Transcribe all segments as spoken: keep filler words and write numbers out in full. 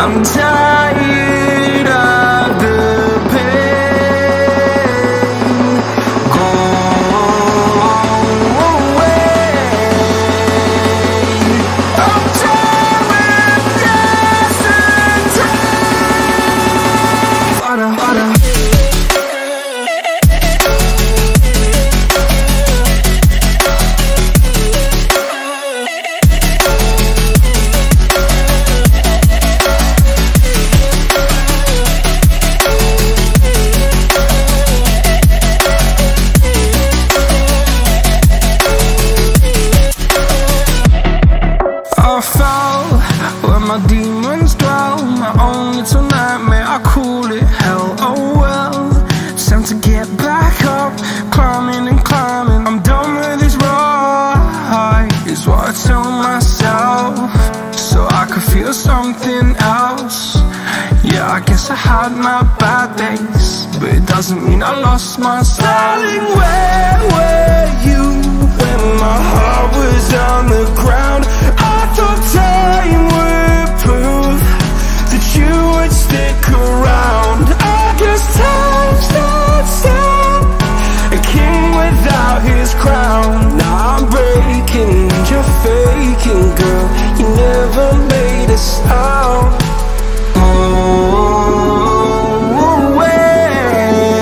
I'm tired of the pain. Go away. I'm tired of yesterday. Harder, harder. I fell where my demons dwell. My own little nightmare, I call it hell. Oh well, it's time to get back up. Climbing and climbing, I'm done with this ride, is what I tell myself, so I could feel something else. Yeah, I guess I had my bad days, but it doesn't mean I lost my style. Where were you when my heart was on the ground? Faking girl, you never made a sound. Oh, away.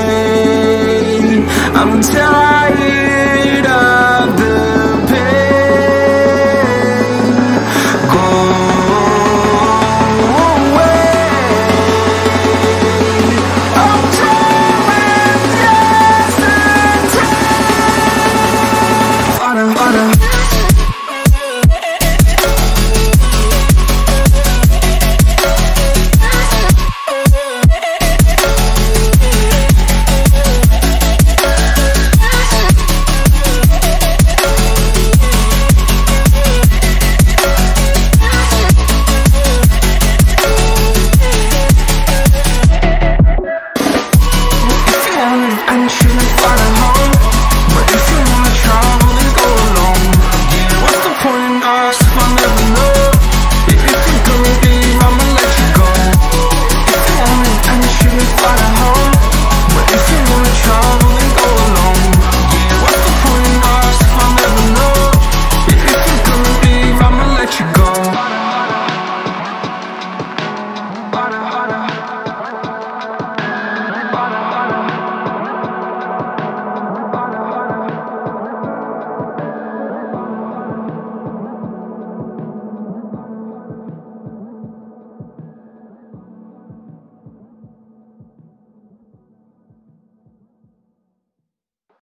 I'm tired of the pain. Go away. I'm tired of yesterday. Harder, harder. I'm sure I'm